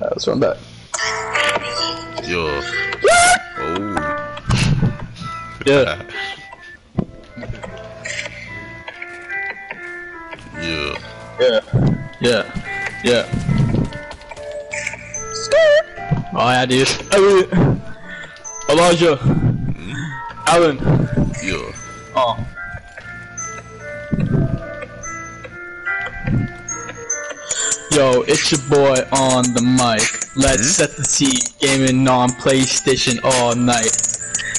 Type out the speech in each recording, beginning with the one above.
Let's run back. Yo. Oh. Yeah. Yeah. Yeah. Yeah. Yeah. Skirt. My ideas. Elijah. Alan. Yeah. Oh. Yo, it's your boy on the mic. Let's set the scene, gaming on PlayStation all night.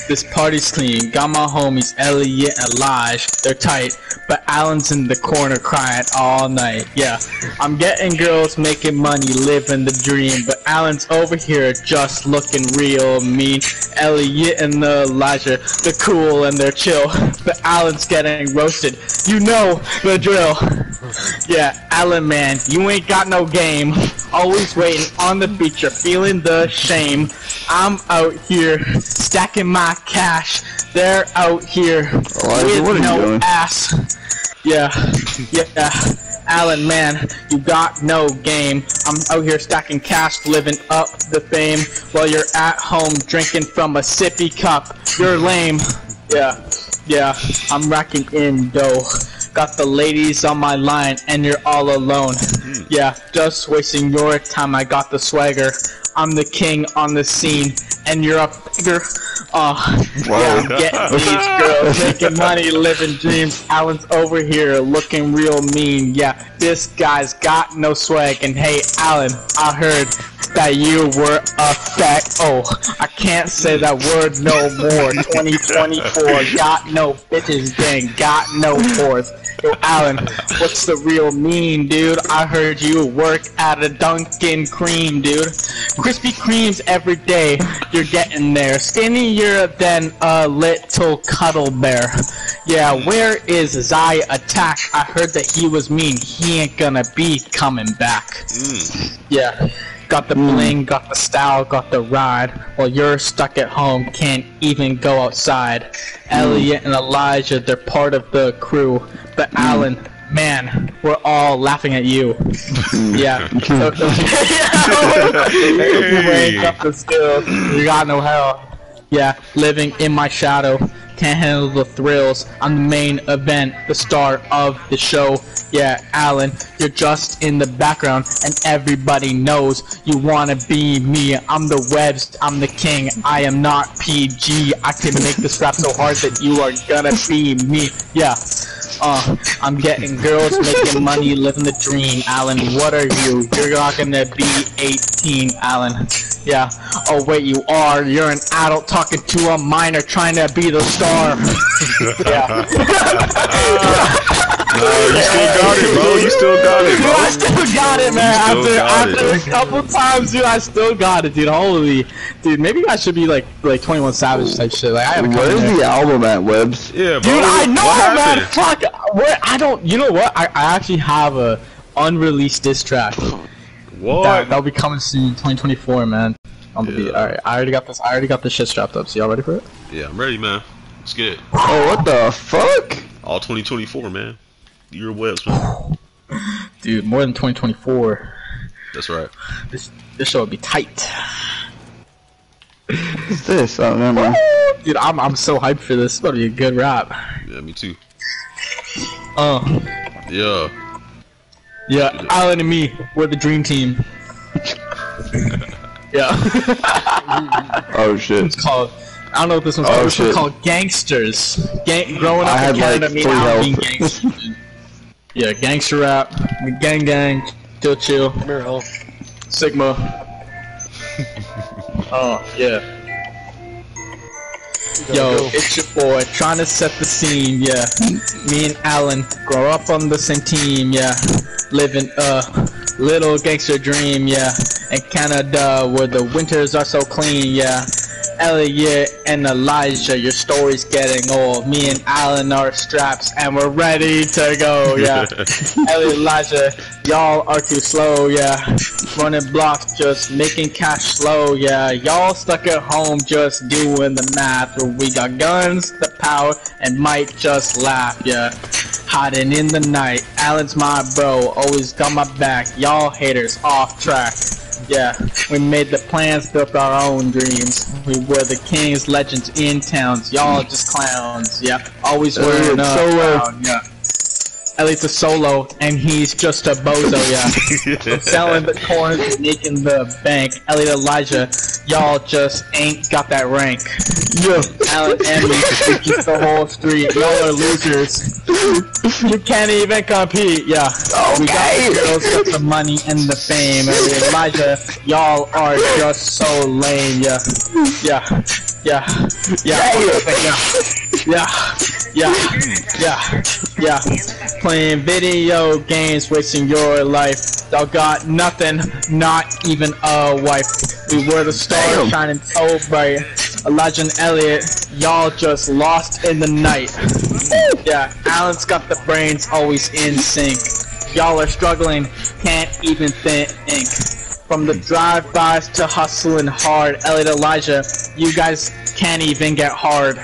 This party's clean, got my homies Elliot and Laj, they're tight. But Alan's in the corner crying all night, yeah. I'm getting girls, making money, living the dream. But Alan's over here just looking real mean. Elliot and Elijah, they're cool and they're chill. But Alan's getting roasted, you know the drill. Yeah, Alan man, you ain't got no game. Always waiting on the feature, feeling the shame. I'm out here, stacking my cash. They're out here, with no ass. Yeah, yeah, Alan man, you got no game. I'm out here stacking cash, living up the fame. While you're at home, drinking from a sippy cup. You're lame. Yeah, yeah, I'm racking in dough. Got the ladies on my line, and you're all alone. Yeah, just wasting your time, I got the swagger. I'm the king on the scene, and you're a figure. Yeah, getting these girls, making money, living dreams. Alan's over here, looking real mean. Yeah, this guy's got no swag. And hey, Alan, I heard that you were a fat. Oh, I can't say that word no more. 2024, got no bitches, dang, got no whores. Yo, Alan, what's the real mean, dude? I heard you work at a Dunkin' Cream, dude. Krispy Kremes every day, you're getting there. Skinnier than a little cuddle bear. Yeah, where is Zai Attack? I heard that he was mean. He ain't gonna be coming back. Yeah. Got the bling, got the style, got the ride. While you're stuck at home, can't even go outside. Elliot and Elijah, they're part of the crew. But Alan, man, we're all laughing at you. Yeah. You ain't got the skills, you got no help. Yeah, living in my shadow, can't handle the thrills. I'm the main event, the star of the show. Yeah, Alan, you're just in the background, and everybody knows you wanna be me. I'm the Webbz, I'm the king, I am not PG. I can make this rap so hard that you are gonna be me. Yeah, I'm getting girls, making money, living the dream. Alan, what are you? You're not gonna be 18, Alan. Yeah, oh wait, you are. You're an adult talking to a minor, trying to be the star. Yeah. No, you still got it, bro. You still got it, bro. Dude, I still got it, man. After a couple times, dude, I still got it, dude. Holy, dude. Maybe I should be like 21 Savage type shit. Like, I have a couple. Where's the album at, Webbz? Yeah, bro. Dude, I know, man. Fuck. Where? I don't. You know what? I actually have a unreleased diss track. What? That'll be coming soon, 2024, man. On the beat. All right. I already got this. I already got this shit strapped up. So y'all ready for it? Yeah, I'm ready, man. Let's get it. Oh, what the fuck? All 2024, man. Your Webbz, man. Dude, more than 2024. That's right. This show would be tight. What's this? I don't remember. Dude, I'm so hyped for this. It's gonna be a good rap. Yeah, me too. Yeah. Yeah, Alan and me, we're the dream team. Yeah. Oh shit. It's called. I don't know what this one's called. This one's called Gangsters. Growing up in Canada, me now being gangster. Yeah, gangster rap, gang, chill, Mirror, Sigma. Oh, yeah. Yo, it's your boy, trying to set the scene, yeah. Me and Alan grow up on the same team, yeah. Living a little gangster dream, yeah. In Canada, where the winters are so clean, yeah. Elliot and Elijah, your story's getting old. Me and Alan are straps, and we're ready to go, yeah. Elliot and Elijah, y'all are too slow, yeah. Running blocks, just making cash slow, yeah. Y'all stuck at home, just doing the math. We got guns, the power, and might just laugh, yeah. Hiding in the night, Alan's my bro, always got my back. Y'all haters off track. Yeah, we made the plans, built our own dreams. We were the kings, legends in towns. Y'all just clowns. Yeah, always wearing a crown. Yeah. At least a solo, and he's just a bozo, yeah. Selling the corners, making the bank. Elliot Elijah, y'all just ain't got that rank. Yeah. Alan Emmy, we keep the whole street. Y'all are losers. You can't even compete, yeah. Okay. We got the girls, got the money and the fame. Elliot Elijah, y'all are just so lame, yeah. Yeah. Yeah, yeah, yeah, yeah, yeah, yeah, yeah. Playing video games, wasting your life. Y'all got nothing, not even a wife. We were the stars shining so bright. Elijah and Elliot, y'all just lost in the night. Yeah, Alan's got the brains always in sync. Y'all are struggling, can't even think. From the drive-bys to hustling hard, Elliot Elijah, you guys can't even get hard.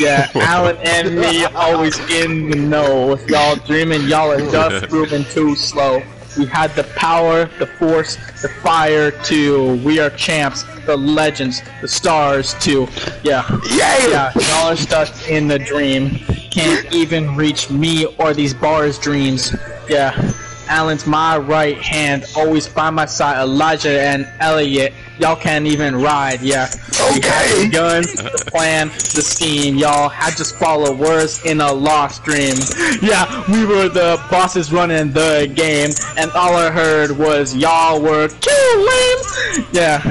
Yeah, Alan and me always in the know. If y'all dreaming, y'all are just moving too slow. We had the power, the force, the fire too. We are champs, the legends, the stars too. Yeah, yeah, y'all are stuck in the dream. Can't even reach me or these bars' dreams. Yeah. Alan's my right hand, always by my side. Elijah and Elliot, y'all can't even ride, yeah. Okay. We had the guns, the plan, the scheme, y'all had just follow words in a lost dream. Yeah, we were the bosses running the game, and all I heard was y'all were too lame. Yeah,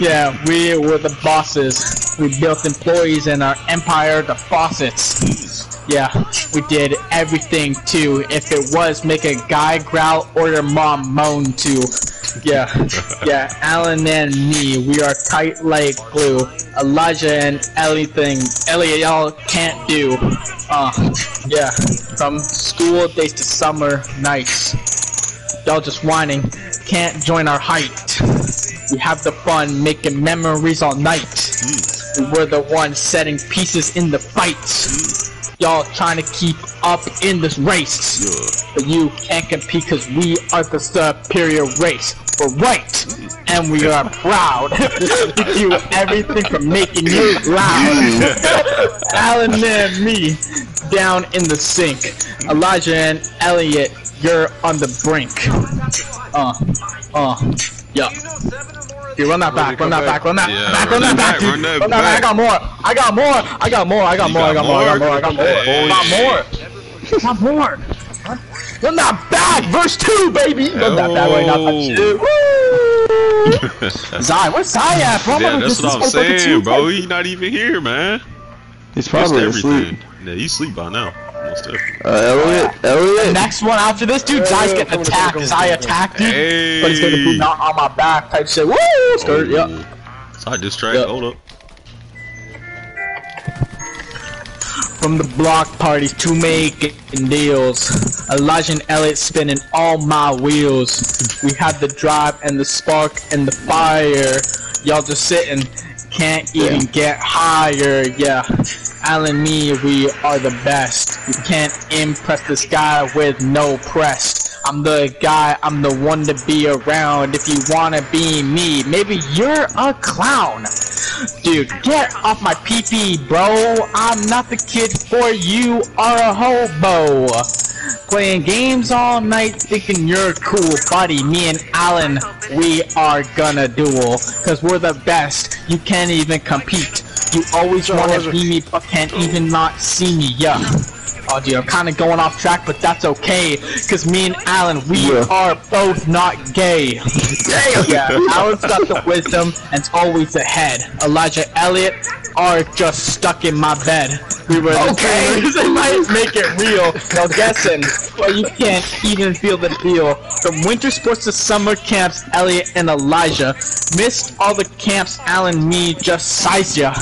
yeah, we were the bosses. We built employees in our empire, the faucets. Yeah, we did everything too. If it was make a guy growl or your mom moan too. Yeah, yeah, Alan and me, we are tight like glue. Elijah and Elliot, y'all can't do. Yeah, from school days to summer nights, y'all just whining, can't join our height. We have the fun, making memories all night. We were the ones setting pieces in the fight. Y'all trying to keep up in this race, yeah. But you can't compete cause we are the superior race. We're right, and we are proud. We do everything from making you loud. Alan and me, down in the sink. Elijah and Elliot, you're on the brink. Yeah. Dude, run that back, run that back, run that back, run that back, run that back. I got more, I got more, I got more, I got more, I got more, I got more, I got more, I got more. Run that back, verse 2, baby. Run that back right now. Woo! Zai, where's Zai at, bro? Yeah, that's what I'm saying, bro. He's not even here, man. He's probably asleep. Yeah, he's asleep by now. Elliot. The next one after this, dude, Zai's getting attacked. Zai attacked, dude. Hey. But he's gonna be not on my back type shit. Woo! Skirt, yep. Zai distracted. Yep. Hold up. From the block parties to making deals, Elijah and Elliot spinning all my wheels. We had the drive and the spark and the fire. Y'all just sitting, can't even get higher. Yeah. Alan and me, we are the best. You can't impress this guy with no press. I'm the guy, I'm the one to be around. If you wanna be me, maybe you're a clown. Dude, get off my pee-pee, bro. I'm not the kid for you are a hobo. Playing games all night, thinking you're cool, buddy. Me and Alan, we are gonna duel. Cause we're the best, you can't even compete. You always want to be me, but can't even not see me, yeah. Oh dear, I'm kind of going off track, but that's okay. Cause me and Alan, we are both not gay. Yeah, Alan's got the wisdom and's always ahead. Elijah Elliot are just stuck in my bed. We were the dreamers, they might make it real. Now guessing, but you can't even feel the deal. From winter sports to summer camps, Elliot and Elijah missed all the camps, Alan, me, just size ya.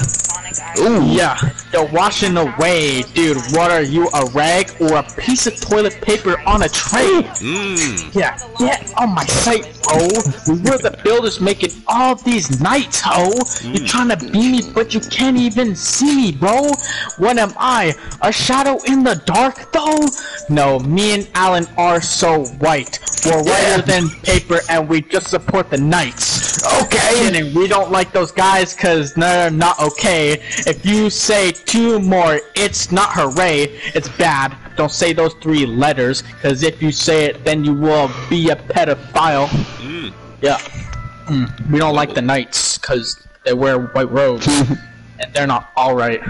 Ooh. Yeah, you're washing away, dude. What are you, a rag or a piece of toilet paper on a tray? Mm. Yeah, get on my site, oh. We're the builders making all these nights, oh. Mm. You're trying to be me, but you can't even see me, bro. What am I, a shadow in the dark, though? No, me and Alan are so white. We're whiter than paper, and we just support the knights. Okay, and we don't like those guys because they're not okay. If you say two more, it's not hooray, it's bad. Don't say those three letters, because if you say it, then you will be a pedophile. Mm. Yeah. Mm. We don't like the knights, because they wear white robes, and they're not alright.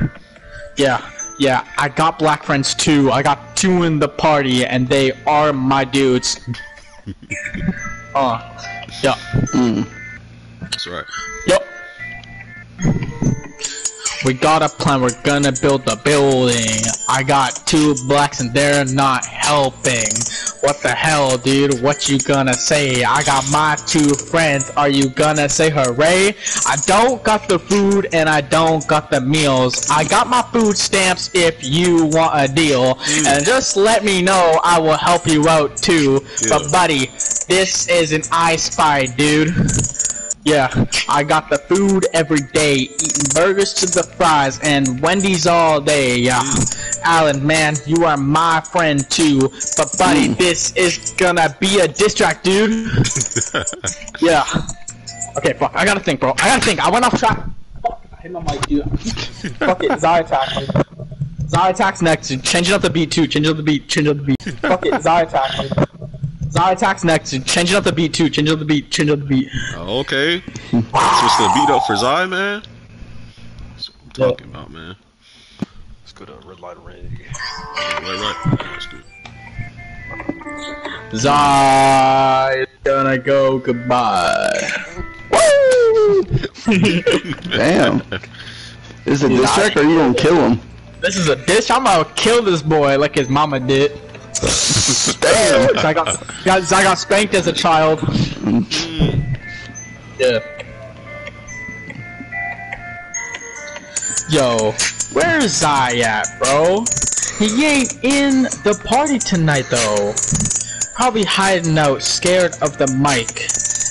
Yeah, yeah, I got black friends too. I got two in the party, and they are my dudes. Yeah. Mm. That's right. Yep. We got a plan, we're gonna build the building. I got two blacks and they're not helping. What the hell, dude, what you gonna say? I got my two friends, are you gonna say hooray? I don't got the food and I don't got the meals. I got my food stamps if you want a deal. Mm. And just let me know, I will help you out too. Yeah. But buddy, this is an I Spy, dude. Yeah, I got the food every day, eating burgers to the fries and Wendy's all day, yeah. Mm. Alan, man, you are my friend too, but buddy, this is gonna be a diss track, dude. Yeah. Okay, fuck, I gotta think, bro. I gotta think, I went off track. Fuck, I hit my mic, dude. Fuck it, Zyrtax. Zyrtax next, dude. Change up the beat too, change up the beat, change up the beat. Fuck it, Zyrtax. Zyrtax next, dude. Changing up the beat too. Change up the beat. Change up the beat. Okay. Switch the beat up for Zy, man. That's what I'm talking about, man. Let's go to Red Light Ring. Right. Let's do it. Zy is gonna go goodbye. Woo! Damn. Is it a diss track or are you gonna kill him? This is a diss. I'm gonna kill this boy like his mama did. Damn! I got spanked as a child. Yeah. Yo, where is Zy at, bro? He ain't in the party tonight though. Probably hiding out, scared of the mic.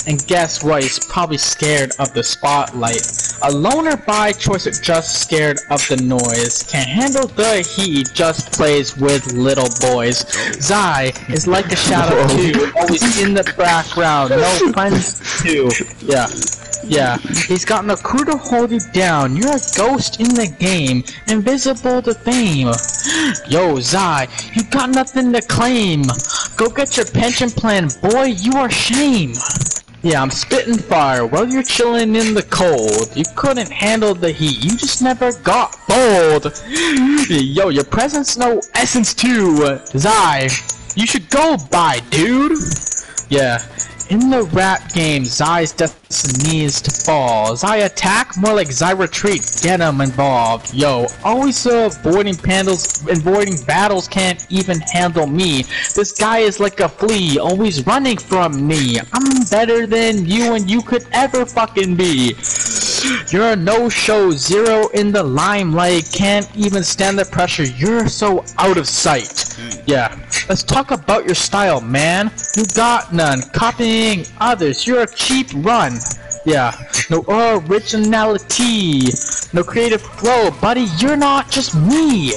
And guess what? He's probably scared of the spotlight. A loner by choice, just scared of the noise. Can't handle the heat, just plays with little boys. Zy is like a shadow too, always in the background. No friends too. Yeah. Yeah, he's got no crew to hold you down. You're a ghost in the game, invisible to fame. Yo, Zy, you got nothing to claim. Go get your pension plan, boy, you are shame. Yeah, I'm spitting fire while you're chilling in the cold. You couldn't handle the heat, you just never got bold. Yo, your presence no essence too. Zy, you should go by, dude. Yeah. In the rap game, Zy's destiny is to fall. Zy attack? More like Zy retreat. Get him involved. Yo, always avoiding pandals, avoiding battles, can't even handle me. This guy is like a flea, always running from me. I'm better than you and you could ever fucking be. You're a no-show, zero in the limelight, can't even stand the pressure, you're so out of sight. Yeah, let's talk about your style, man. You got none, copying others, you're a cheap run. Yeah, no originality, no creative flow, buddy, you're not just me.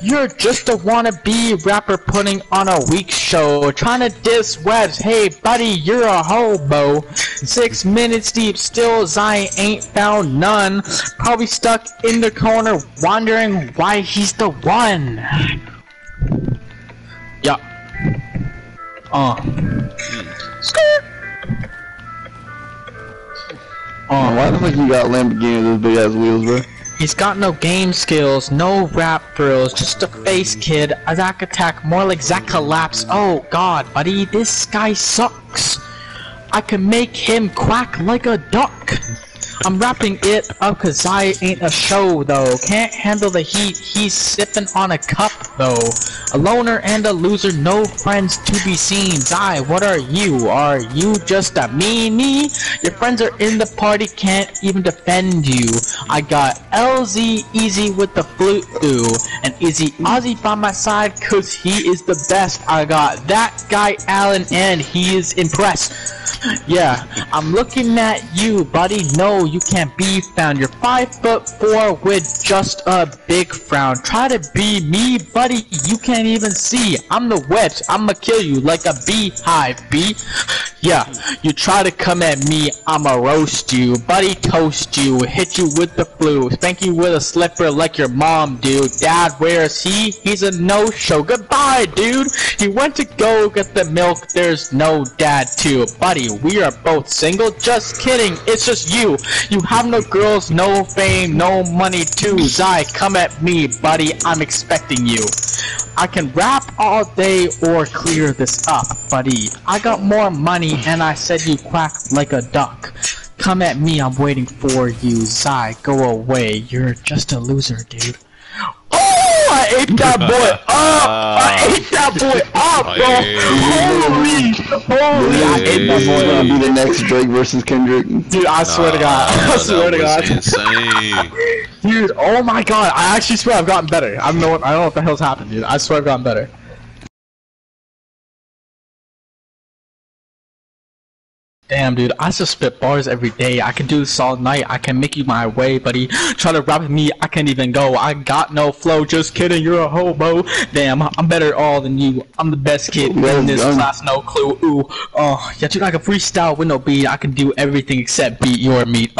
You're just a wannabe rapper putting on a weak show, trying to diss Webbz. Hey buddy, you're a hobo. 6 minutes deep, still Zy ain't found none. Probably stuck in the corner, wondering why he's the one. Yeah. Why the fuck you got Lamborghini with those big ass wheels, bro? He's got no game skills, no rap thrills, just a face kid, a Zack attack, more like Zack collapse. Oh god, buddy, this guy sucks. I can make him quack like a duck. I'm wrapping it up cause Zy ain't a show though. Can't handle the heat, he's sipping on a cup though. A loner and a loser, no friends to be seen. Die, what are you? Are you just a meanie? Your friends are in the party, can't even defend you. I got LZ Eazy with the flute do, and Eazy Ozie by my side, cause he is the best. I got that guy Alan and he is impressed. Yeah, I'm looking at you, buddy. No, you can't be found. You're 5'4" with just a big frown. Try to be me, buddy. You can't even see. I'm the Webbz. I'ma kill you like a beehive, bee. Yeah, you try to come at me, I'ma roast you, buddy. Toast you, hit you with the flu, spank you with a slipper like your mom, dude. Dad, where is he? He's a no-show. Goodbye, dude. He went to go get the milk. There's no dad, too, buddy. We are both single. Just kidding, it's just you. You have no girls, no fame, no money too. Zai, come at me, buddy, I'm expecting you. I can rap all day or clear this up, buddy. I got more money and I said you quack like a duck. Come at me, I'm waiting for you. Zai, go away, you're just a loser, dude. I ate that boy up! I ate that boy up, bro! Holy! I ate that boy up! Be the next Drake versus Kendrick? Dude, I swear to God. I swear to God. Insane. Dude, oh my God. I actually swear I've gotten better. I don't know what the hell's happened, dude. I swear I've gotten better. Damn, dude, I just spit bars every day. I can do this all night. I can make you my way, buddy. Try to rap with me, I can't even go. I got no flow, just kidding, you're a hobo. Damn, I'm better all than you. I'm the best kid in this class, no clue. Ooh, oh, yeah, dude, I can freestyle with no beat. I can do everything except beat your meat.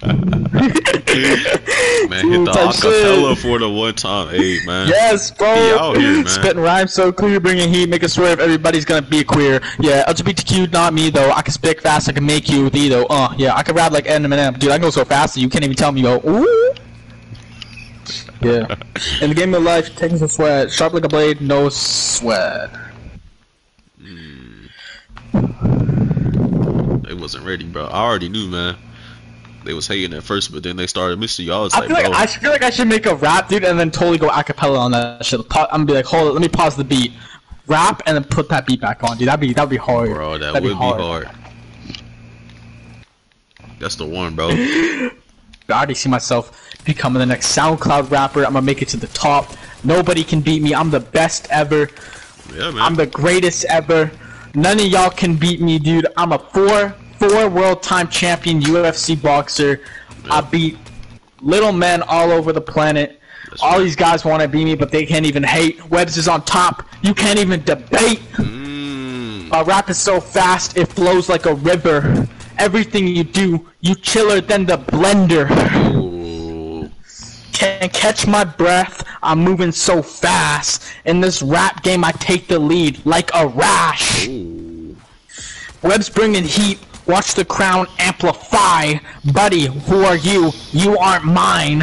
Man, hit the acapella for the one time. Hey, man. Yes, bro. He out here, man. Spitting rhymes so clear, bringing heat, making swerve. Everybody's gonna be queer. Yeah, LGBTQ, not me though. I can spit fast, I can make you the though. Yeah, I can rap like Eminem, dude. I can go so fast that you can't even tell me. Yo, ooh. Yeah. In the game of life, taking some sweat, sharp like a blade, no sweat. They wasn't ready, bro. I already knew, man. They was hating at first, but then they started missing y'all. I feel like I should make a rap, dude, and then totally go acapella on that shit. I'm gonna be like, hold on, let me pause the beat, rap, and then put that beat back on, dude. That'd be hard. Bro, that would be hard. That's the one, bro. I already see myself becoming the next SoundCloud rapper. I'm gonna make it to the top. Nobody can beat me. I'm the best ever. Yeah, man. I'm the greatest ever. None of y'all can beat me, dude. I'm a four world time champion UFC boxer. Yep. I beat little men all over the planet. All these guys want to beat me, but they can't even hate. Webbz is on top. You can't even debate. My rap is so fast, it flows like a river. Everything you do, you chiller than the blender. Ooh. Can't catch my breath. I'm moving so fast. In this rap game, I take the lead like a rash. Ooh. Webbz bringing heat. Watch the crown amplify. Buddy, who are you? You aren't mine.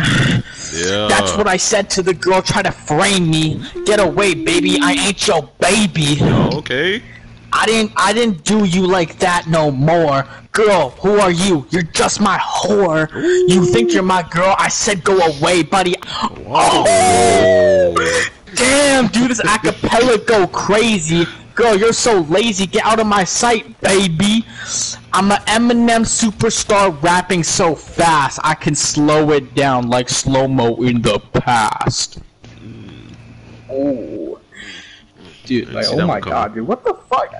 Yeah. That's what I said to the girl. Try to frame me. Get away, baby. I ain't your baby. Oh, okay. I didn't do you like that no more. Girl, who are you? You're just my whore. Ooh. You think you're my girl? I said go away, buddy. Wow. Oh. Damn, dude, this acapella go crazy. Girl, you're so lazy. Get out of my sight, baby. I'm an Eminem superstar rapping so fast. I can slow it down like slow-mo in the past. Oh. Dude, like, oh my God, dude. What the fuck?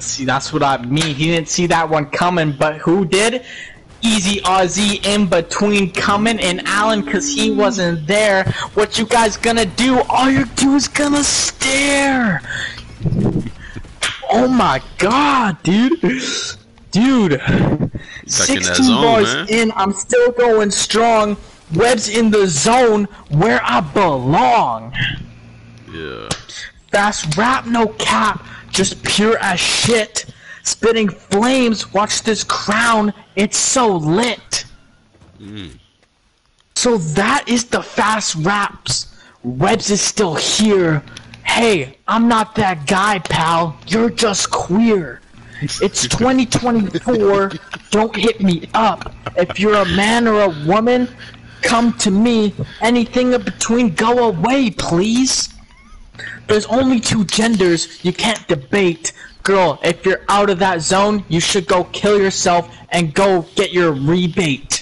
See, that's what I mean. He didn't see that one coming, but who did? Eazy Ozie in between coming and Alan, cause he wasn't there. What you guys gonna do? All you do is gonna stare. Oh my God, dude. Dude. 16 bars in, I'm still going strong. Webbz in the zone where I belong. Yeah. Fast rap, no cap. Just pure as shit. Spitting flames, watch this crown. It's so lit. So that is the fast raps. Webbz is still here. Hey, I'm not that guy, pal. You're just queer. It's 2024. Don't hit me up. If you're a man or a woman, come to me. Anything in between, go away, please. There's only two genders. You can't debate. Girl, if you're out of that zone, you should go kill yourself and go get your rebate.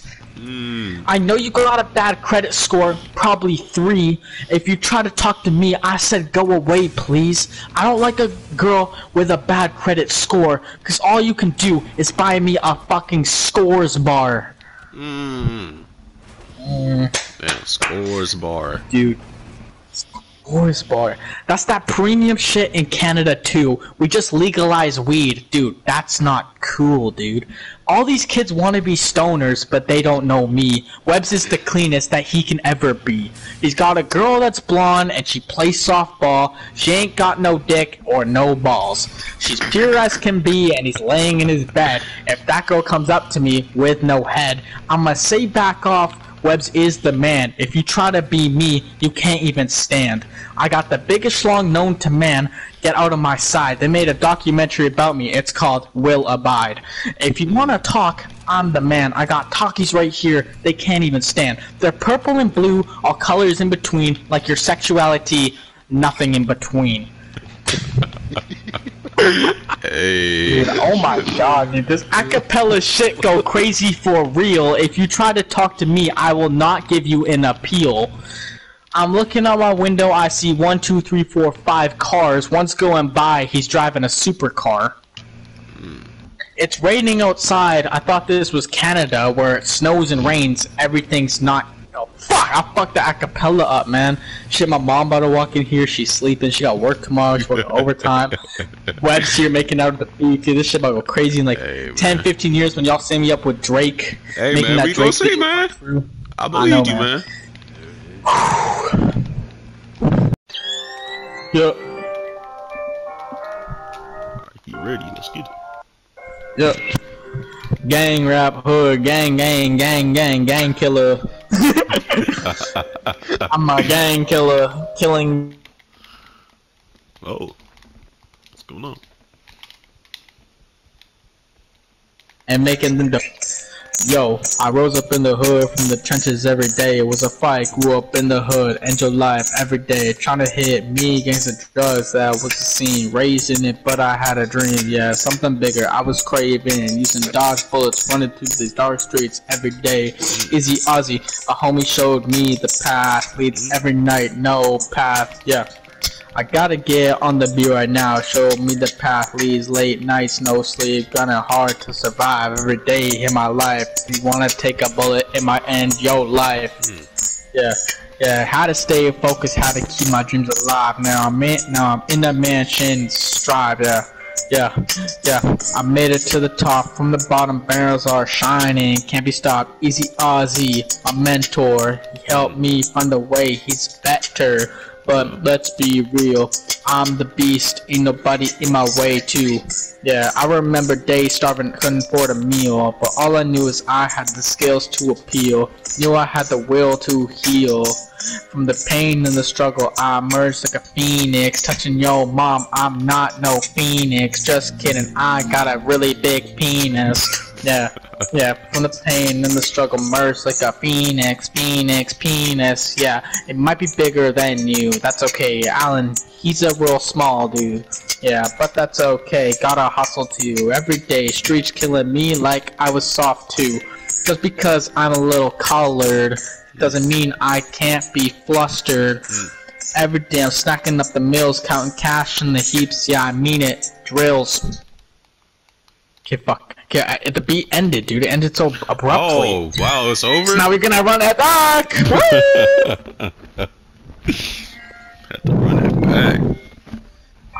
I know you got a bad credit score, probably 3. If you try to talk to me, I said go away, please. I don't like a girl with a bad credit score, because all you can do is buy me a fucking Scores bar. Yeah, Scores bar. Dude. Scores bar. That's that premium shit in Canada too. We just legalize weed. Dude, that's not cool, dude. All these kids want to be stoners, but they don't know me. Webbz is the cleanest that he can ever be. He's got a girl that's blonde and she plays softball. She ain't got no dick or no balls. She's pure as can be and he's laying in his bed. If that girl comes up to me with no head, I'ma say back off. Webbz is the man. If you try to be me, you can't even stand. I got the biggest schlong known to man. Get out of my side. They made a documentary about me. It's called Will Abide. If you want to talk, I'm the man. I got talkies right here. They can't even stand. They're purple and blue, all colors in between, like your sexuality, nothing in between. Hey. Dude, oh my god, dude, this acapella shit go crazy for real. If you try to talk to me, I will not give you an appeal. I'm looking out my window, I see 1, 2, 3, 4, 5 cars. One's going by, he's driving a supercar. It's raining outside. I thought this was Canada where it snows and rains. Everything's not... Oh, fuck! I fucked the acapella up, man. Shit, my mom about to walk in here. She's sleeping. She got work tomorrow. She's working overtime. Webbz here making out of the beat. Dude, this shit about to go crazy in like 10, 15 years when y'all send me up with Drake. Hey, making man, that we Drake gonna see, man. I believe you, man. Yep. You ready? Let's get it. Yep. Gang rap hood, gang, gang, gang, gang, gang killer. I'm a gang killer, killing. Oh, what's going on? And making them Yo, I rose up in the hood from the trenches every day. It was a fight, grew up in the hood, enjoy life every day. Trying to hit me against the drugs, that was the scene. Raised in it, but I had a dream, yeah, something bigger. I was craving, using dodge bullets, running through the dark streets every day. Eazy Ozie, a homie showed me the path, leads every night, no path, yeah. I gotta get on the beat right now, show me the path, leads late nights, no sleep, gunning hard to survive every day in my life. You wanna take a bullet, it might end your life. Yeah, how to stay focused, how to keep my dreams alive. Now I'm in the mansion, strive, yeah. I made it to the top, from the bottom, barrels are shining, can't be stopped. Eazy Ozie, my mentor, he helped me find a way, he's better. But let's be real, I'm the beast, ain't nobody in my way too. Yeah, I remember days starving, couldn't afford a meal, but all I knew is I had the skills to appeal, knew I had the will to heal. From the pain and the struggle, I emerged like a phoenix, touching yo mom, I'm not no phoenix, just kidding, I got a really big penis. Yeah, from the pain and the struggle, merged like a penis, yeah. It might be bigger than you, that's okay. Alan, he's a real small dude, yeah, but that's okay. Gotta hustle too, every day, streets killing me like I was soft too. Just because I'm a little collared, doesn't mean I can't be flustered. Every day I'm snacking up the meals, counting cash in the heaps, yeah, I mean it, drills. Okay, fuck. Okay, the beat ended, dude. It ended so abruptly. Oh, wow, it's over? So now we're gonna run that back! Have to run it back.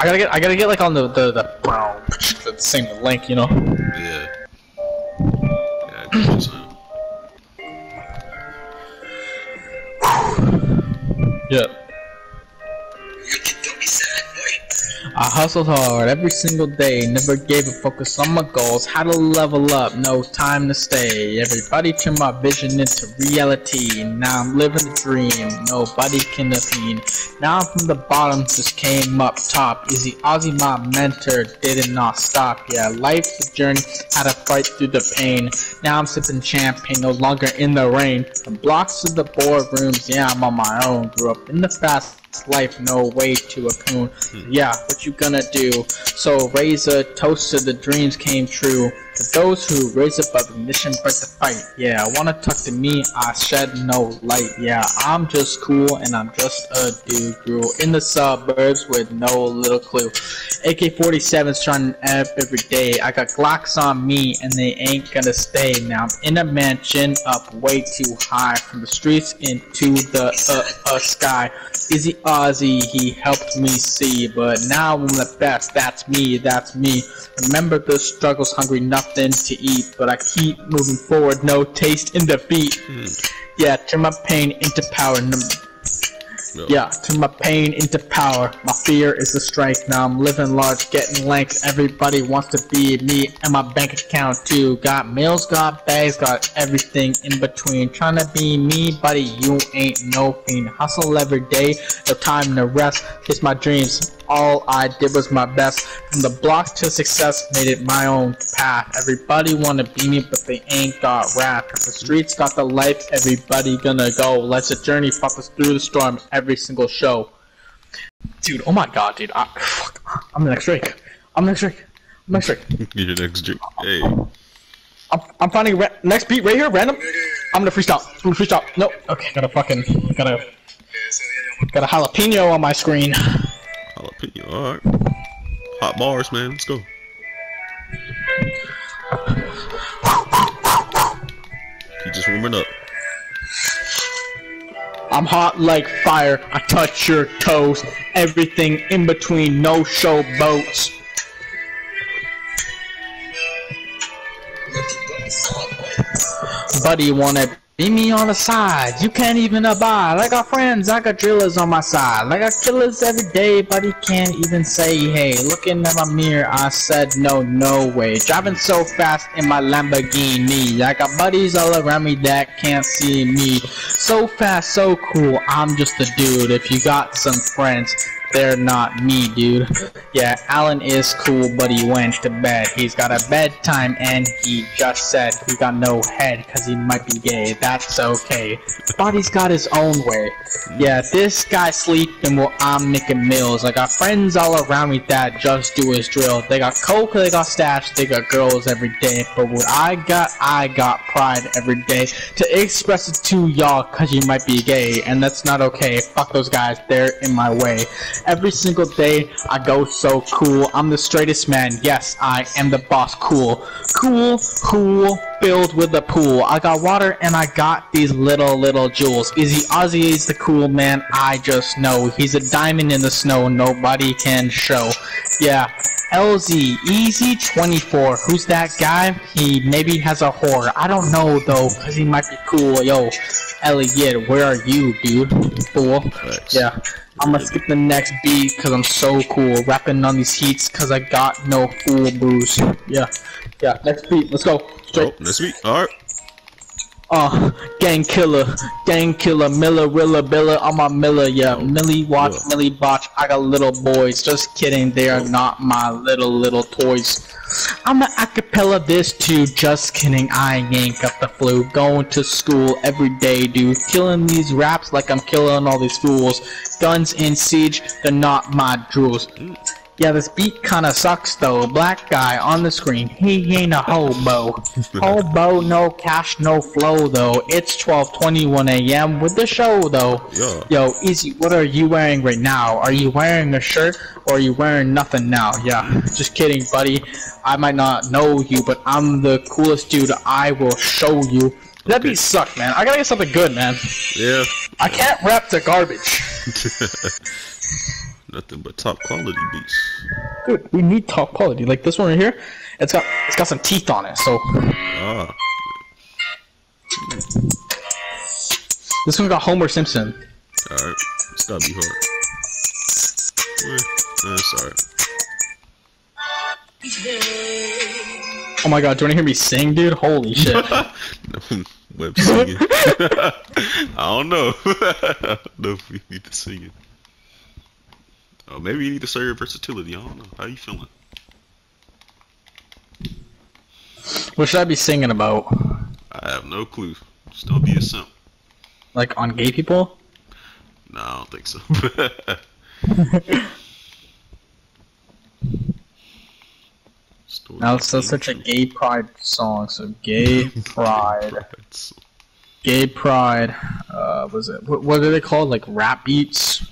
I gotta get like on the same link, you know? Yeah, I think so. Yeah. I hustled hard every single day, never gave a focus on my goals. How to level up, no time to stay. Everybody turned my vision into reality. Now I'm living the dream, nobody can opine. Now I'm from the bottom, just came up top. Eazy Ozie, my mentor, did not stop. Yeah, life's a journey, how to fight through the pain. Now I'm sipping champagne, no longer in the rain. From blocks to the boardrooms, yeah, I'm on my own. Grew up in the fast life, no way to a coon. Yeah, what you gonna do? So raise a toast to the dreams came true. To those who raise above the mission, break the fight. Yeah, wanna talk to me? I shed no light. Yeah, I'm just cool and I'm just a dude. Grew in the suburbs with no little clue. AK-47's trying to up every day. I got Glocks on me and they ain't gonna stay. Now I'm in a mansion up way too high. From the streets into the sky. Eazy Ozie, he helped me see, but now I'm the best, that's me, that's me. Remember the struggles, hungry, nothing to eat, but I keep moving forward, no taste in defeat. Yeah, turn my pain into power. Yeah, turn my pain into power. My fear is the strength. Now I'm living large, getting length. Everybody wants to be me, and my bank account too. Got meals, got bags, got everything in between. Trying to be me, buddy, you ain't no fiend. Hustle every day, no time to rest. Chase my dreams, all I did was my best. From the block to success, made it my own path. Everybody wanna be me, but they ain't got rap. If the streets got the life, everybody gonna go. Life's a journey, pop us through the storm every single show. Dude, oh my god, dude. I'm the next Drake. I'm the next Drake. I'm the next Drake. You're the next Drake. Hey. I'm finding next beat right here, random. I'm gonna freestyle. I'm gonna freestyle. Nope. Okay, got a jalapeno on my screen. Alright. Hot bars, man. Let's go. You just warming up. I'm hot like fire. I touch your toes. Everything in between. No showboats. Buddy, wanna be me on the side? You can't even abide. I got friends, I got drillers on my side. I got killers every day, buddy can't even say hey. Looking at my mirror, I said no, no way. Driving so fast in my Lamborghini. I got buddies all around me that can't see me. So fast, so cool, I'm just a dude. If you got some friends, they're not me, dude. Yeah, Alan is cool, but he went to bed. He's got a bedtime and he just said he got no head cause he might be gay. That's okay. Body's got his own way. Yeah, this guy sleeping while I'm making meals. I got friends all around me that just do his drill. They got coke, they got stash, they got girls every day. But what I got pride every day. To express it to y'all cause you might be gay. And that's not okay. Fuck those guys, they're in my way. Every single day, I go so cool. I'm the straightest man, yes, I am the boss, cool. Cool, filled with a pool. I got water and I got these little jewels. Eazy Ozie is the cool man, I just know. He's a diamond in the snow, nobody can show. Yeah, LZ, Eazy24, who's that guy? He maybe has a whore. I don't know though, cause he might be cool. Yo, Elliot, where are you, dude? Fool. Yeah. I'ma skip the next beat cause I'm so cool. Rapping on these heats cause I got no fool booze. Yeah, next beat, let's go. Straight. Oh, next beat, alright. Gang killer, Miller, Rilla, Billa, I'm a Miller, yeah. Millie watch, Millie botch, I got little boys. Just kidding, they are not my little toys. I'm a acapella this too, just kidding, I ain't got the flu. Going to school every day, dude. Killing these raps like I'm killing all these fools. Guns in siege, they're not my drools. Yeah, this beat kinda sucks though. Black guy on the screen, he ain't a hobo. Hobo, no cash, no flow though. It's 12:21 a.m. with the show though. Yeah. Yo, Eazy, what are you wearing right now? Are you wearing a shirt or are you wearing nothing now? Yeah, just kidding, buddy. I might not know you, but I'm the coolest dude. I will show you. That beat sucked, man. I gotta get something good, man. Yeah. I can't rap the garbage. Nothing but top quality beats. Dude, we need top quality. Like this one right here, it's got some teeth on it, so This one got Homer Simpson. Alright, it's gotta be hard. Alright. Oh my god, do you want to hear me sing, dude? Holy shit. Webbz singing. I don't know. I don't know if we need to sing it. Oh, maybe you need to serve your versatility. I don't know. How you feeling? What should I be singing about? I have no clue. Just don't be a simp. Like on gay people? No, I don't think so. Now it's such a gay pride song. So gay pride. Gay pride. Was it? What are they called? Like rap beats.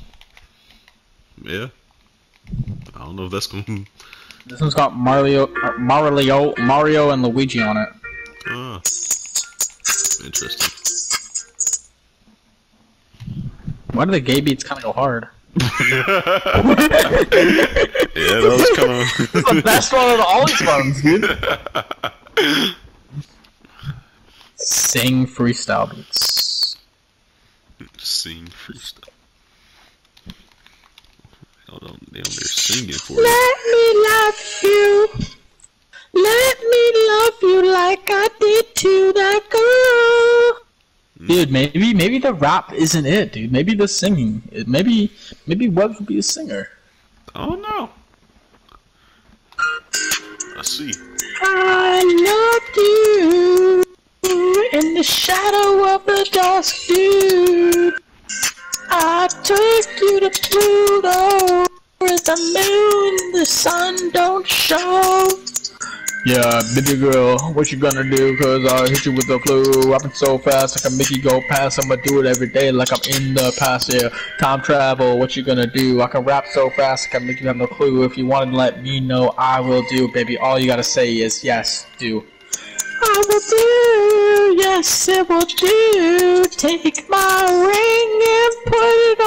Yeah. I don't know if that's gonna. This one's got Mario and Luigi on it. Ah. Interesting. Why do the gay beats kind of go hard? Yeah, that was kind of. That's the best one of all these ones, dude. Sing freestyle beats. Sing freestyle. They're singing for it. Let me love you. Let me love you like I did to that girl. Dude, maybe the rap isn't it, dude. Maybe the singing. Maybe Webbz would be a singer. Oh no. I see. I loved you in the shadow of the dusk, dude. I took you to Pluto. Where's the moon? The sun don't show. Yeah, baby girl, what you gonna do? Cause I'll hit you with the flu. Rapping so fast, I can make you go past. I'ma do it every day like I'm in the past. Yeah, time travel, what you gonna do? I can rap so fast, I can make you have no clue. If you wanna let me know, I will do. Baby, all you gotta say is yes, do. I will do, yes it will do. Take my ring and put it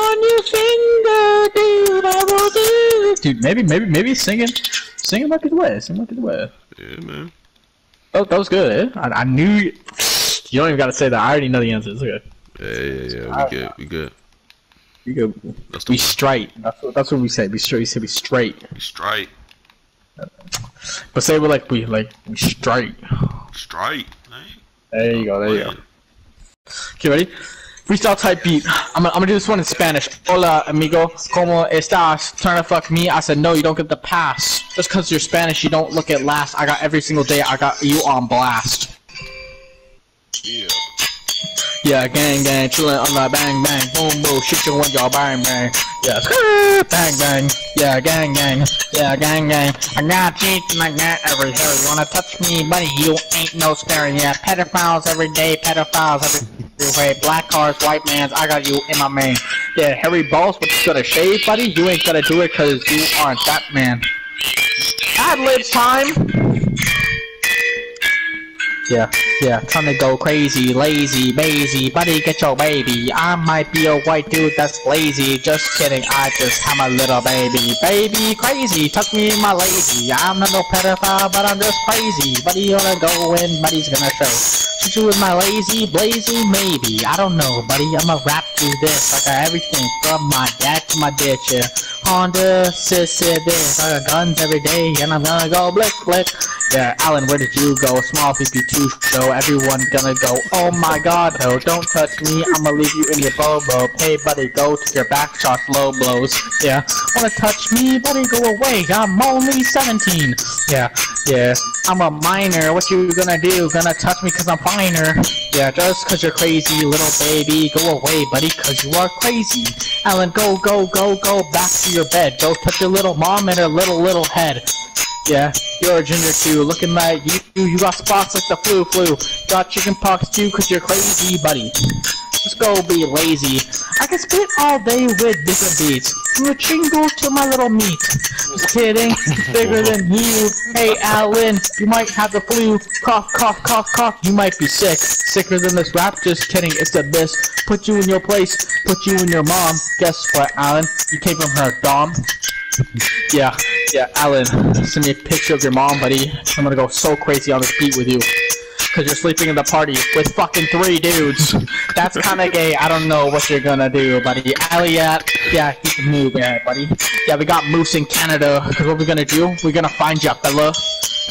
on your finger, dude. I will do. Dude, maybe singing might be the way. Singing might be the way. Yeah, man. Oh, that was good. I knew you. You don't even gotta say that. I already know the answer. It's okay. Yeah. We good. We straight. That's what we say. Be straight. You say be straight. Be straight. But say we straight. Straight. There you go. There you go. Okay, ready? Freestyle type beat. I'm gonna do this one in Spanish. Hola, amigo. ¿Cómo estás? Trying to fuck me? I said, no, you don't get the pass. Just cause you're Spanish, you don't look at last. I got every single day, I got you on blast. Yeah. Yeah, gang, chillin' on the bang, boom, boom, shit you with your bang. Yeah, bang, yeah, gang, yeah, gang. I got cheats and I got every hair. You wanna touch me, buddy, you ain't no scary. Yeah, pedophiles every day, pedophiles every way. Black cars, white mans, I got you in my main. Yeah, hairy balls, what you gonna shave, buddy? You ain't gonna do it cause you aren't that man. Ad-lib time! Yeah, time to go crazy, lazy, bazy, buddy, get your baby. I might be a white dude that's lazy, just kidding, I just have a little baby. Baby, crazy, touch me in my lazy. I'm not no pedophile, but I'm just crazy. Buddy, you wanna go in, buddy's gonna show. Shoot you with my lazy, blazy, maybe. I don't know, buddy, I'ma rap through this. I got everything from my dad to my ditch, yeah. Honda, sissy, this. I got guns every day, and I'm gonna go blick, blick. Yeah, Alan, where did you go? Small 52 show, everyone gonna go. Oh my god, no, don't touch me, I'ma leave you in your bobo. Hey, buddy, go to your back shots, low blows. Yeah, wanna touch me, buddy, go away, I'm only 17. Yeah, I'm a minor, what you gonna do? Gonna touch me cause I'm finer. Yeah, just cause you're crazy, little baby, go away, buddy, cause you are crazy. Alan, go back to your bed. Go touch your little mom and her little head. Yeah, you're a ginger too, looking like you got spots like the flu. Got chicken pox too, cause you're crazy, buddy. Just go be lazy. I can spit all day with different beats. From a chingle to my little meat. Just kidding, bigger than you. Hey, Alan, you might have the flu. Cough, cough, cough, cough, you might be sick. Sicker than this rap, just kidding, it's the best. Put you in your place, put you in your mom. Guess what, Alan? You came from her dom. Yeah, Alan, send me a picture of your mom, buddy. I'm gonna go so crazy on this beat with you. because you're sleeping in the party with fucking 3 dudes. That's kind of gay. I don't know what you're gonna do, buddy. Elliot, yeah, keep the move, yeah, buddy. Yeah, we got moose in Canada, because what we're gonna do, we're gonna find ya, fella.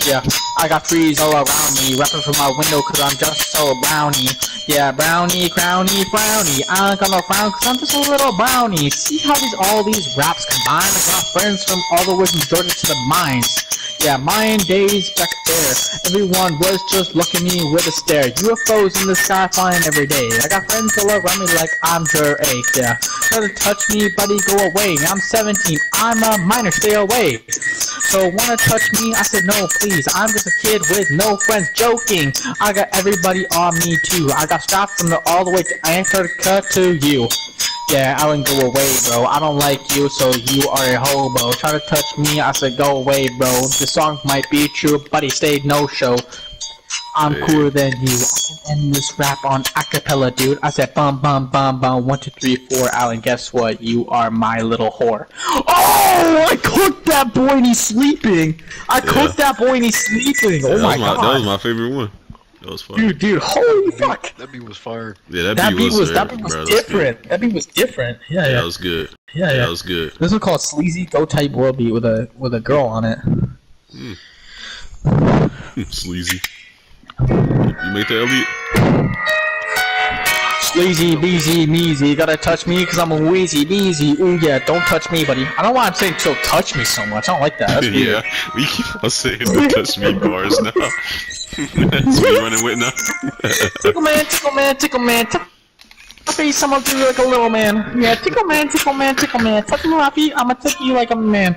Yeah, I got freeze all around me, rapping from my window, because I'm just so brownie. Yeah, brownie, crownie, brownie. I ain't gonna frown, because I'm just a little brownie. See how all these raps combine? I got friends from all the way from Jordan to the mines. Yeah, Mayan days back there, everyone was just looking at me with a stare. UFOs in the sky flying every day. I got friends all around me like I'm your age, yeah. Try to touch me, buddy, go away. I'm 17, I'm a minor, stay away. So wanna touch me? I said no, please. I'm just a kid with no friends, joking. I got everybody on me too. I got stopped from all the way to Antarctica to you. Yeah, I wouldn't go away, bro. I don't like you, so you are a hobo. Try to touch me, I said go away, bro. This song might be true, buddy, stay no show. I'm cooler than you. I can end this rap on acapella, dude. I said bum bum bum bum 1 2 3 4. Alan, guess what? You are my little whore. Oh, I cooked that boy and he's sleeping. I cooked that boy and he's sleeping. Oh my god, that was my favorite one. That was fire. Dude, holy fuck! That beat was fire. Yeah, that beat was different. That beat was different. Yeah, yeah. That was good. Yeah, yeah. That was good. This was called Sleazy Go Type World Beat with a girl on it. Sleazy. You make that, Elliot? Sleazy, beezy, meezy. Gotta touch me, cause I'm a wheezy, beezy. Ooh, yeah, don't touch me, buddy. I don't know why I'm saying she'll touch me so much. I don't like that. That's weird. Yeah, we keep on saying don't touch me bars now. That's what you're running with now. Tickle man, tickle man, tickle man. I'll be someone to you like a little man. Yeah, tickle man, tickle man, tickle man. Touch me, Rafi, I'ma tickle you like a man.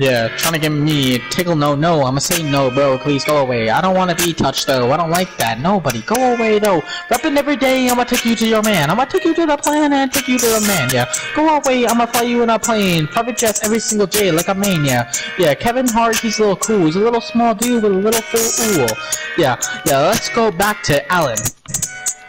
Yeah, trying to get me tickle no, I'ma say no, bro, please go away. I don't wanna be touched though, I don't like that, nobody, go away though. Reppin' every day, I'ma take you to your man, I'ma take you to the planet and take you to the man, yeah. Go away, I'ma fly you in a plane, private jets every single day like a man, yeah. Yeah, Kevin Hart, he's a little cool, he's a little small dude with a little full ool. Yeah, yeah, let's go back to Alan.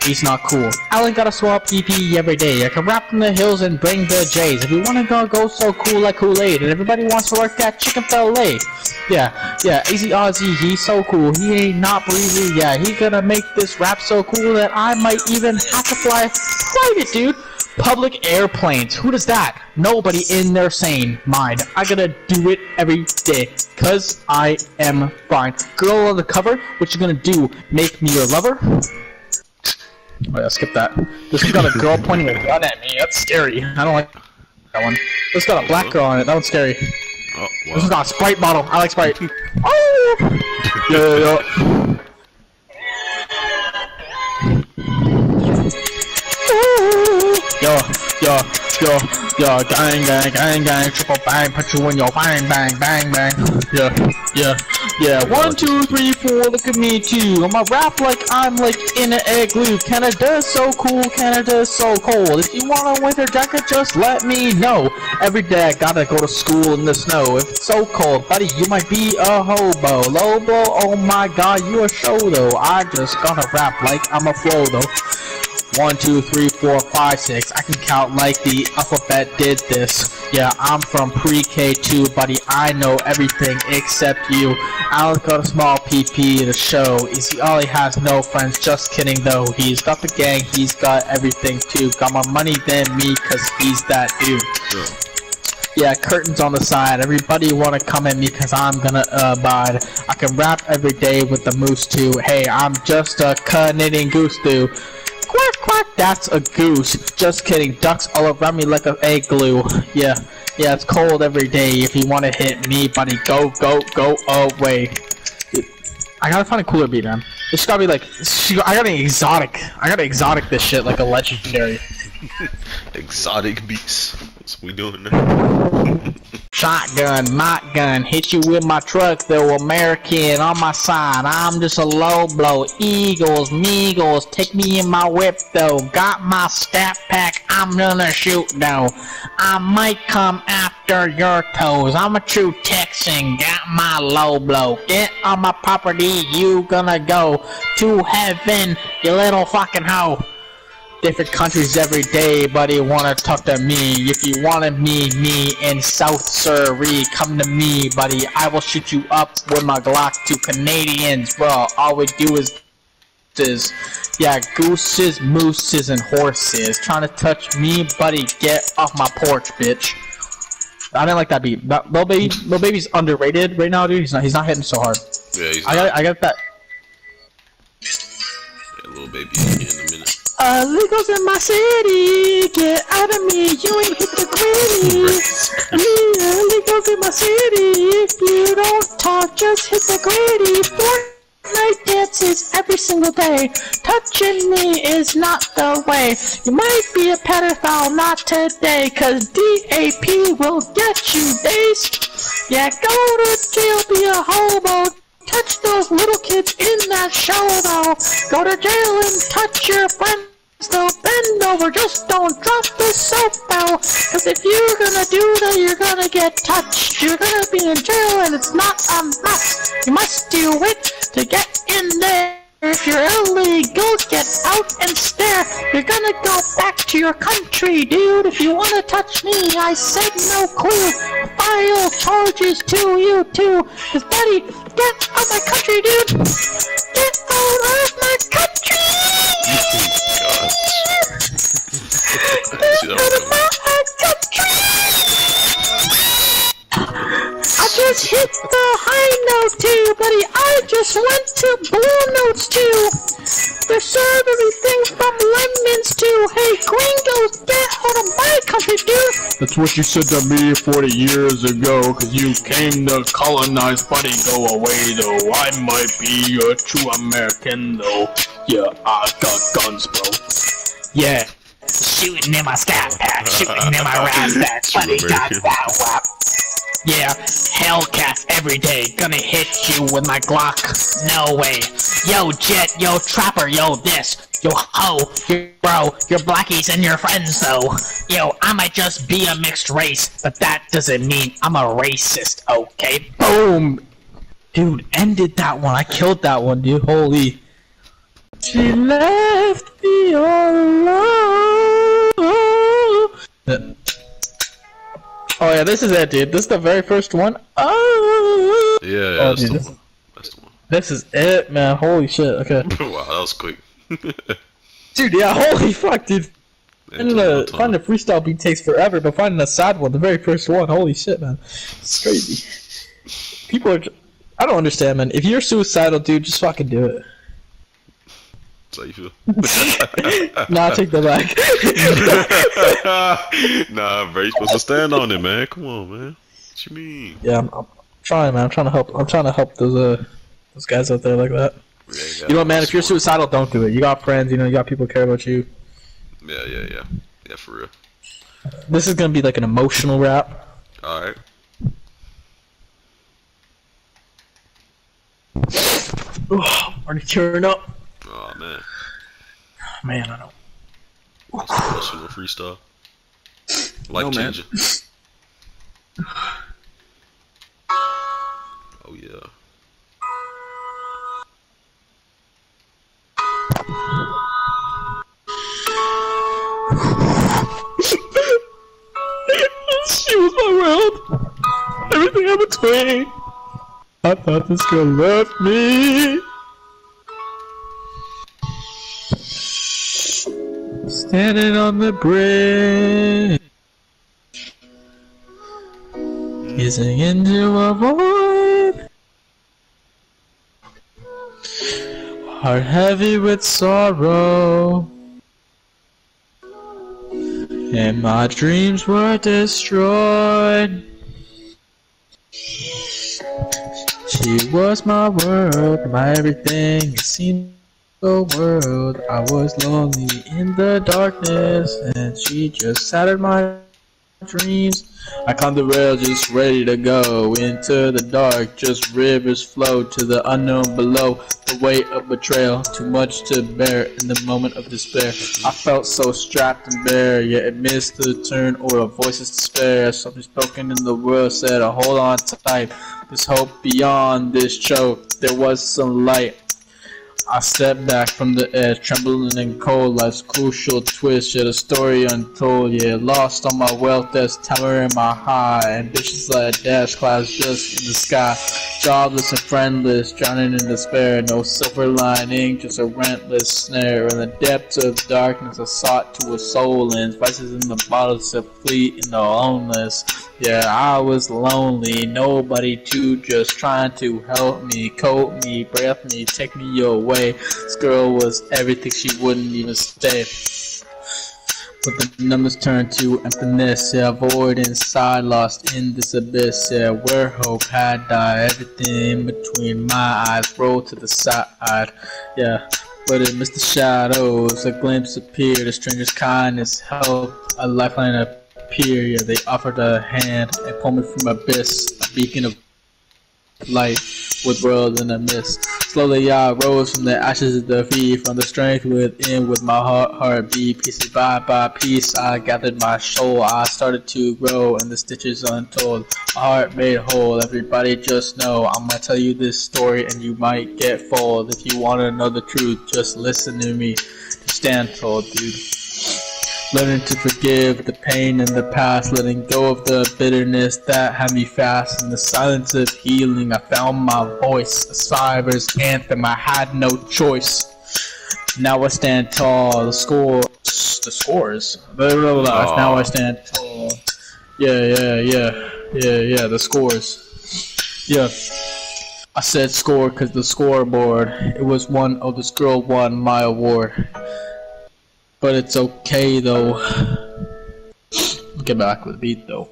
He's not cool. Alan got a swap PP every day. I can rap from the hills and bring the J's. If you wanna go so cool like Kool-Aid, and everybody wants to work that chicken fillet. Yeah, yeah, Eazy Ozie, he's so cool. He ain't not breezy, yeah. He gonna make this rap so cool that I might even have to fly it, dude. Public airplanes. Who does that? Nobody in their sane mind. I gotta do it every day, cause I am fine. Girl on the cover, what you gonna do? Make me your lover? Oh yeah, skip that. Just got a girl pointing a gun at me. That's scary. I don't like that one. Just got a black girl on it. That one's scary. Oh, wow. This is not a Sprite bottle. I like Sprite. Oh! Yo, yo, yo. Yo, yo, yo, yo. Gang, gang, gang, gang. Triple bang. Put you in your bang, bang, bang, bang. Yeah, yeah. Yeah, 1, 2, 3, 4, look at me too. I'ma rap like I'm like in an egg glue. Canada's so cool, Canada's so cold. If you want a winter jacket, just let me know. Every day I gotta go to school in the snow. If it's so cold, buddy, you might be a hobo. Lobo, oh my god, you a show though. I just gotta rap like I'm a flow though. 1, 2, 3, 4, 5, 6. I can count like the alphabet did this. Yeah, I'm from pre-K too, buddy. I know everything except you. Alan's got a small PP to show. Eazy Ozie has no friends, just kidding though. He's got the gang, he's got everything too. Got more money than me, cause he's that dude. Yeah. Yeah, curtains on the side. Everybody wanna come at me cause I'm gonna abide. I can rap every day with the moose too. Hey, I'm just a Canadian goose dude. Quack quack, that's a goose. Just kidding, ducks all around me like an egg glue. Yeah, yeah, it's cold every day. If you wanna hit me, buddy, go away. I gotta find a cooler beat, man. It's gotta be like, I gotta exotic. I gotta exotic this shit like a legendary. Exotic beats. That's what we doing now. Shotgun, my gun, hit you with my truck though, American on my side, I'm just a low blow, Eagles, Meagles, take me in my whip though, got my stat pack, I'm gonna shoot though, I might come after your toes, I'm a true Texan, got my low blow, get on my property, you gonna go to heaven, you little fucking hoe. Different countries every day, buddy, wanna talk to me. If you wanna meet me in South Surrey, come to me, buddy. I will shoot you up with my Glock to Canadians, bro. All we do is Yeah, gooses, mooses, and horses. Trying to touch me, buddy. Get off my porch, bitch. I didn't like that beat. That Lil Baby's underrated right now, dude. He's not hitting so hard. Yeah, he's. I got that. Yeah, Lil Baby in a minute. Illegals in my city, get out of me. You ain't hit the gritty. Illegals in my city. If you don't talk, just hit the gritty. Fortnite dances every single day. Touching me is not the way. You might be a pedophile, not today, cause DAP will get you based. Yeah, go to jail, be a hobo. Touch those little kids in that shower though. Go to jail and touch your friends. They'll bend over, just don't drop the soap out. Cause if you're gonna do that, you're gonna get touched. You're gonna be in jail and it's not a must. You must do it to get in there. If you're illegal, get out and stare. You're gonna go back to your country, dude. If you wanna touch me, I said no clue. File charges to you too. Cause buddy, get out of my country, dude. Get out of my country. Get out of my country. I just hit the high note too, buddy. I just went to blue notes too. They serve everything from lemons to, hey, gringos, get out of my country, dude. That's what you said to me 40 years ago, cause you came to colonize, buddy, go away though. I might be a true American though. Yeah, I got guns, bro. Yeah. Shooting in my scat pack, shooting in my rat pack, buddy got that whap. Yeah, Hellcats every day, gonna hit you with my Glock, no way. Yo Jet, yo Trapper, yo this, yo ho, yo bro, your blackies and your friends though. Yo, I might just be a mixed race, but that doesn't mean I'm a racist, okay? Boom! Dude, ended that one, I killed that one, dude, holy. She left me all alone. Oh yeah, this is it, dude. This is the very first one. Oh. Yeah, yeah, oh, that's, dude, that's the one. This is it, man. Holy shit. Okay. Wow, that was quick. Dude, yeah. Holy fuck, dude. Man, finding a freestyle beat takes forever, but finding a sad one, the very first one. Holy shit, man. It's crazy. People are. I don't understand, man. If you're suicidal, dude, just fucking do it. That's how you feel. Nah, take that back. Nah, bro, you're supposed to stand on it, man. Come on, man. What you mean? Yeah, I'm trying, man. I'm trying to help those guys out there like that. Yeah, you know, man. If you're suicidal, don't do it. You got friends. You know, you got people who care about you. Yeah, yeah, yeah, yeah. For real. This is gonna be like an emotional rap. All right. Already tearing up. Oh man. Man, I don't. What's the question with freestyle? Life changing. No, oh yeah. She was my world. Everything in between. I thought this girl loved me. Standing on the bridge, gazing into a void, heart heavy with sorrow, and my dreams were destroyed. She was my world, my everything, it seemed. The world, I was lonely in the darkness, and she just shattered my dreams. I climbed the rail just ready to go into the dark, just rivers flow to the unknown below. The weight of betrayal, too much to bear in the moment of despair. I felt so strapped and bare, yet it missed the turn or a voice's despair. Something spoken in the world said, oh, hold on tight, there's hope beyond this choke, there was some light. I stepped back from the air, trembling and cold. Life's crucial twist, yeah, the story untold, yeah. Lost all my wealth, that's towering my high. Ambitious like a dash clouds just in the sky. Jobless and friendless, drowning in despair. No silver lining, just a relentless snare. In the depths of darkness, I sought to a soul and spices in the bottles to fleet in the loneliness. Yeah, I was lonely, nobody too, just trying to help me, coat me, breath me, take me away. This girl was everything, she wouldn't even stay. But the numbers turned to emptiness, yeah, void inside, lost in this abyss, yeah, where hope had died. Everything between my eyes rolled to the side, yeah. But it missed the shadows, a glimpse appeared, a stranger's kindness, help, a lifeline appeared, yeah. They offered a hand and pulled me from abyss, a beacon of light with world in a mist. Slowly I rose from the ashes of defeat, from the strength within with my heart beat. Pieces by piece I gathered my soul, I started to grow and the stitches untold. My heart made whole, everybody just know I'm gonna tell you this story and you might get fooled. If you wanna know the truth, just listen to me, just stand tall, dude. Learning to forgive the pain in the past, letting go of the bitterness that had me fast. In the silence of healing, I found my voice, a survivor's anthem, I had no choice. Now I stand tall, the scores. Now I stand tall. Yeah, the scores. Yeah. I said score cause the scoreboard, it was one, oh this girl won my award. But it's okay though. I'll get back with the beat though.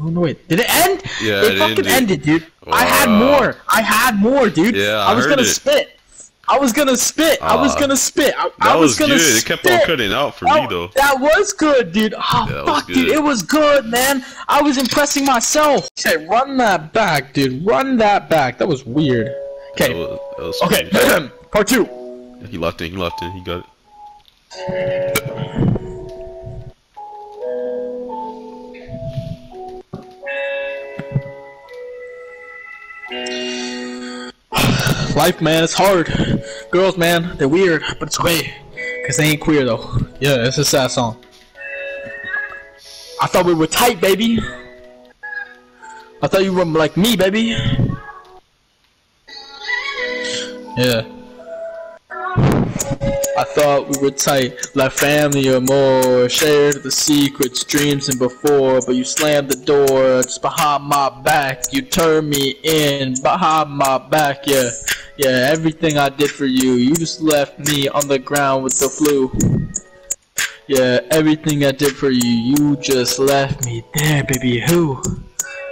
Oh no, wait. Did it end? Yeah, it fucking ended, dude. Wow. I had more, dude. Yeah, I was gonna spit. I was gonna spit. It kept on cutting out for me though. That was good, dude. Oh yeah, fuck, dude. It was good, man. I was impressing myself. Okay, run that back, dude. Run that back. That was weird. Okay. Okay. Part 2. He left it. He got it. Life, man, it's hard. Girls, man, they're weird, but it's okay, cause they ain't queer though. Yeah, it's a sad song. I thought we were tight, baby. I thought you were like me, baby. Yeah. I thought we were tight, like family or more. Shared the secrets, dreams, and before. But you slammed the door just behind my back. You turned me in behind my back, yeah. Yeah, everything I did for you, you just left me on the ground with the flu. Yeah, everything I did for you, you just left me there, baby, who?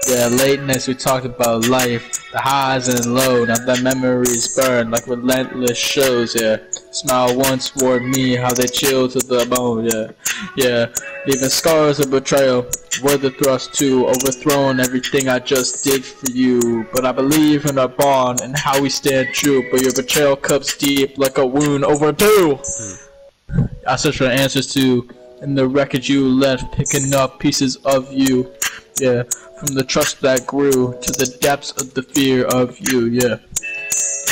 Yeah, late nights we talked about life, the highs and lows. Now the memories burn like relentless shows, yeah. Smile once toward me, how they chill to the bone, yeah. Yeah, leaving scars of betrayal were the thrust to overthrown everything I just did for you. But I believe in our bond and how we stand true. But your betrayal cuts deep like a wound overdue. I searched for answers to, in the wreckage you left, picking up pieces of you, yeah. From the trust that grew to the depths of the fear of you, yeah.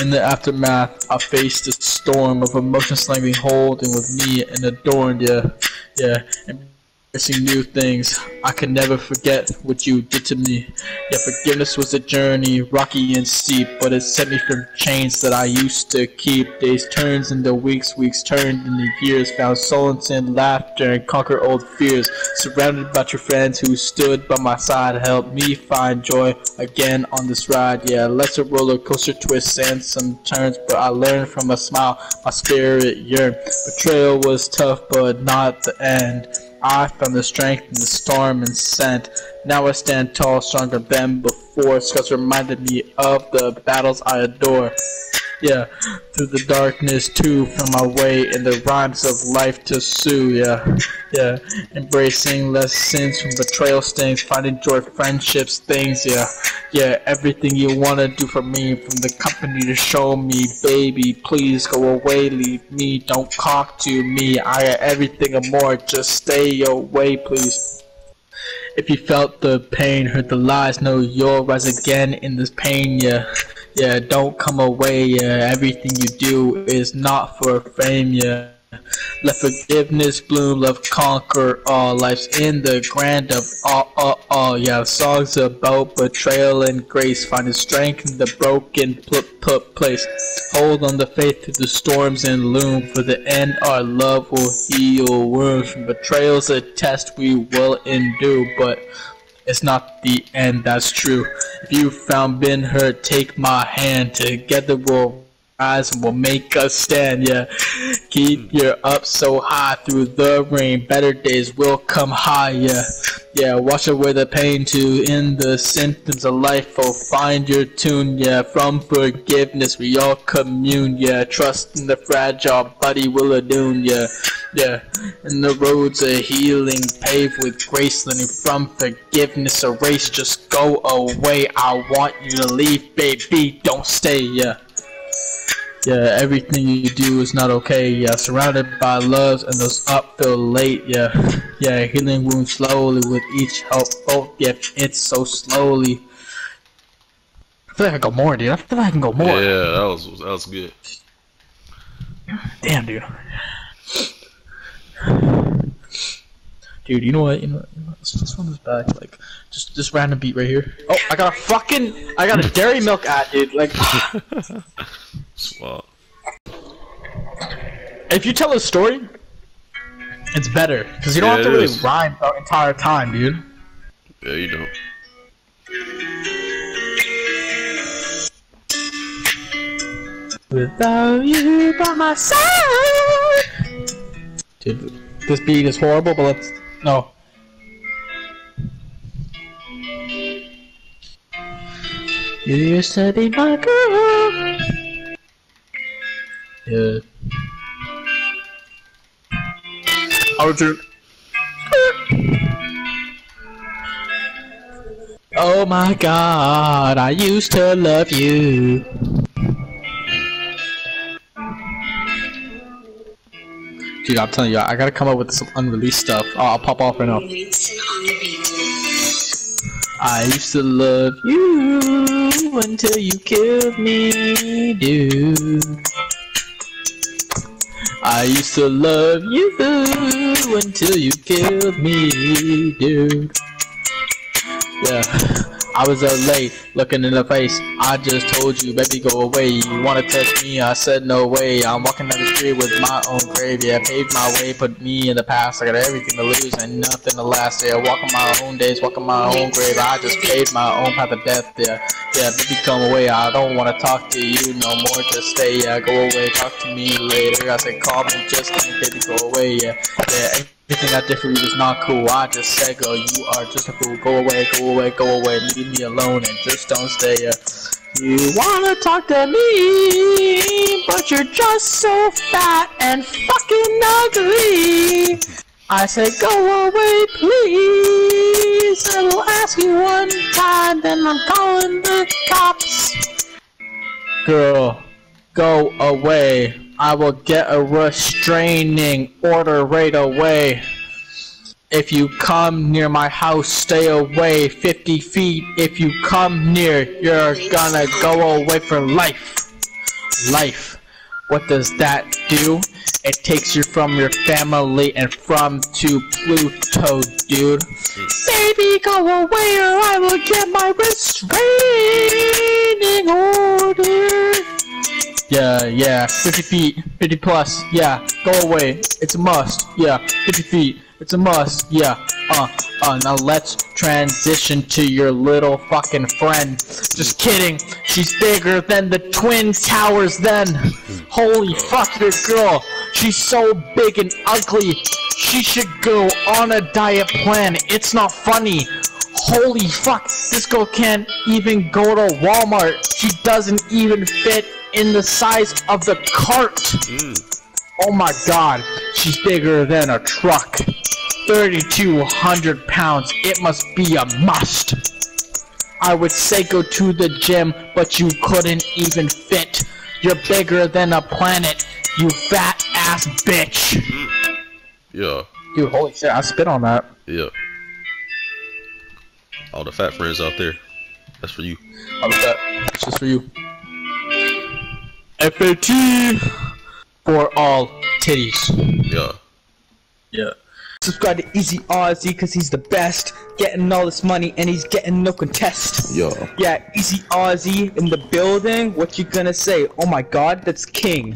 In the aftermath, I faced a storm of emotions slanging hold and with me and adorned, yeah. Yeah, embracing new things. I can never forget what you did to me. Yeah, forgiveness was a journey, rocky and steep, but it set me from chains that I used to keep. Days turns into weeks, weeks turned into years. Found solace and laughter and conquer old fears. Surrounded by true friends who stood by my side, helped me find joy again on this ride. Yeah, less a roller coaster, twists and some turns, but I learned from a smile, my spirit yearned. Betrayal was tough, but not the end. I found the strength in the storm and scent. Now I stand tall, stronger than before. Scars reminded me of the battles I adore. Yeah, through the darkness too, found my way in the rhymes of life to sue. Yeah, yeah, embracing lessons from betrayal stings, finding joy, friendships, things. Yeah, yeah, everything you wanna do for me, from the company to show me, baby, please go away, leave me, don't talk to me. I got everything and more, just stay away, please. If you felt the pain, heard the lies, know you'll rise again in this pain. Yeah. yeah, don't come away, yeah, everything you do is not for fame, yeah. Let forgiveness bloom, love conquer all. Life's in the grand of all. Yeah, songs about betrayal and grace, finding strength in the broken place. Hold on the faith through the storms and loom. For the end, our love will heal wounds. From betrayal's a test we will endure, but it's not the end, that's true. If you found been hurt, take my hand. Together we'll rise and will make us stand, yeah. Keep your up so high through the rain. Better days will come high, yeah. Yeah, wash away the pain to end the symptoms of life. Oh, find your tune, yeah. From forgiveness we all commune, yeah. Trust in the fragile body will attune, yeah. Yeah, and the roads of healing paved with grace. Learning from forgiveness, erase, just go away. I want you to leave, baby, don't stay, yeah. Yeah, everything you do is not okay, yeah. Surrounded by loves and those up feel late, yeah. Yeah, healing wounds slowly with each helpful gift, it's so slowly. I feel like I can go more, dude. I feel like I can go more. Yeah, that was good. Damn, dude. Dude, you know what? This one is back. Like, just this random beat right here. Oh, I got a Dairy Milk ad, dude. Like, swap. If you tell a story, it's better because you don't have to really rhyme the entire time, dude. Yeah, you don't. Without you by my side, dude. This beat is horrible, but let's. No. You used to be my girl. Yeah. Oh my God, I used to love you. Dude, I'm telling you, I gotta come up with some unreleased stuff. Oh, I'll pop off right now. I used to love you until you killed me, dude. I used to love you until you killed me, dude. Yeah, I was up late, looking in the face. I just told you, baby, go away. You wanna touch me? I said no way. I'm walking down the street with my own grave. Yeah, paved my way, put me in the past. I got everything to lose and nothing to last. Yeah, walking my own days, walking my own grave. I just paved my own path of death. Yeah, yeah, baby, come away. I don't wanna talk to you no more. Just stay. Yeah, go away. Talk to me later. I said call me, just think, baby, go away. Yeah, yeah. Everything I did for you was not cool. I just said, girl, you are just a fool. Go away, go away, go away. Leave me alone and just don't stay. You wanna talk to me, but you're just so fat and fucking ugly. I said, go away, please. I will ask you one time, then I'm calling the cops. Girl, go away. I will get a restraining order right away. If you come near my house, stay away 50 feet. If you come near, you're gonna go away for life. Life. What does that do? It takes you from your family and from to Pluto, dude. Baby, go away or I will get my restraining order. Yeah, yeah, 50 feet, 50 plus, yeah, go away, it's a must, yeah, 50 feet, it's a must, yeah, now let's transition to your little fucking friend. Just kidding, she's bigger than the Twin Towers then. Holy fuck, this girl, she's so big and ugly, she should go on a diet plan, it's not funny. Holy fuck, this girl can't even go to Walmart, she doesn't even fit in the size of the cart. Oh my God, she's bigger than a truck. 3,200 pounds, it must be a must. I would say go to the gym, but you couldn't even fit. You're bigger than a planet, you fat ass bitch. Yeah. Dude, holy shit, I spit on that. Yeah. All the fat friends out there, that's for you. All the fat, it's just for you. FAT for all titties. Yeah. Yeah. Subscribe to Eazy Ozie, cause he's the best. Getting all this money and he's getting no contest. Yo. Yeah, Eazy Ozie in the building. What you gonna say? Oh my god, that's king.